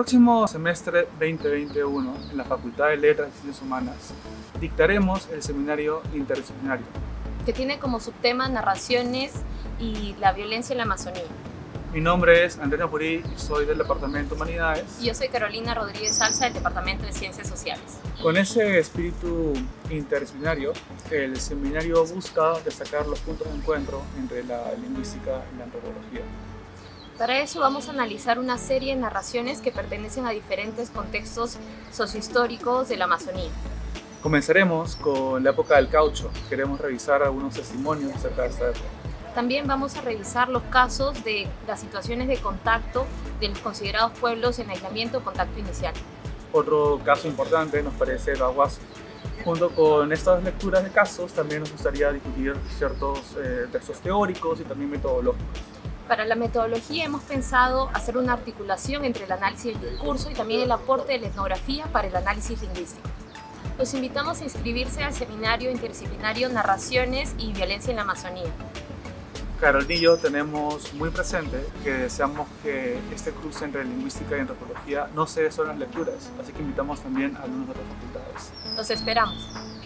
próximo semestre 2021, en la Facultad de Letras y Ciencias Humanas, dictaremos el seminario interdisciplinario, que tiene como subtema narraciones y la violencia en la Amazonía. Mi nombre es Andrés Napurí y soy del Departamento de Humanidades. Y yo soy Carolina Rodríguez Salza, del Departamento de Ciencias Sociales. Con ese espíritu interdisciplinario, el seminario busca destacar los puntos de encuentro entre la lingüística y la antropología. Para eso vamos a analizar una serie de narraciones que pertenecen a diferentes contextos sociohistóricos de la Amazonía. Comenzaremos con la época del caucho. Queremos revisar algunos testimonios acerca de esta época. También vamos a revisar los casos de las situaciones de contacto de los considerados pueblos en aislamiento o contacto inicial. Otro caso importante nos parece el aguazo. Junto con estas lecturas de casos también nos gustaría discutir ciertos textos teóricos y también metodológicos. Para la metodología hemos pensado hacer una articulación entre el análisis del discurso y también el aporte de la etnografía para el análisis lingüístico. Los invitamos a inscribirse al seminario interdisciplinario Narraciones y Violencia en la Amazonía. Carol y yo tenemos muy presente que deseamos que este cruce entre lingüística y antropología no se dé solo en las lecturas, así que invitamos también a alumnos de otras facultades. Los esperamos.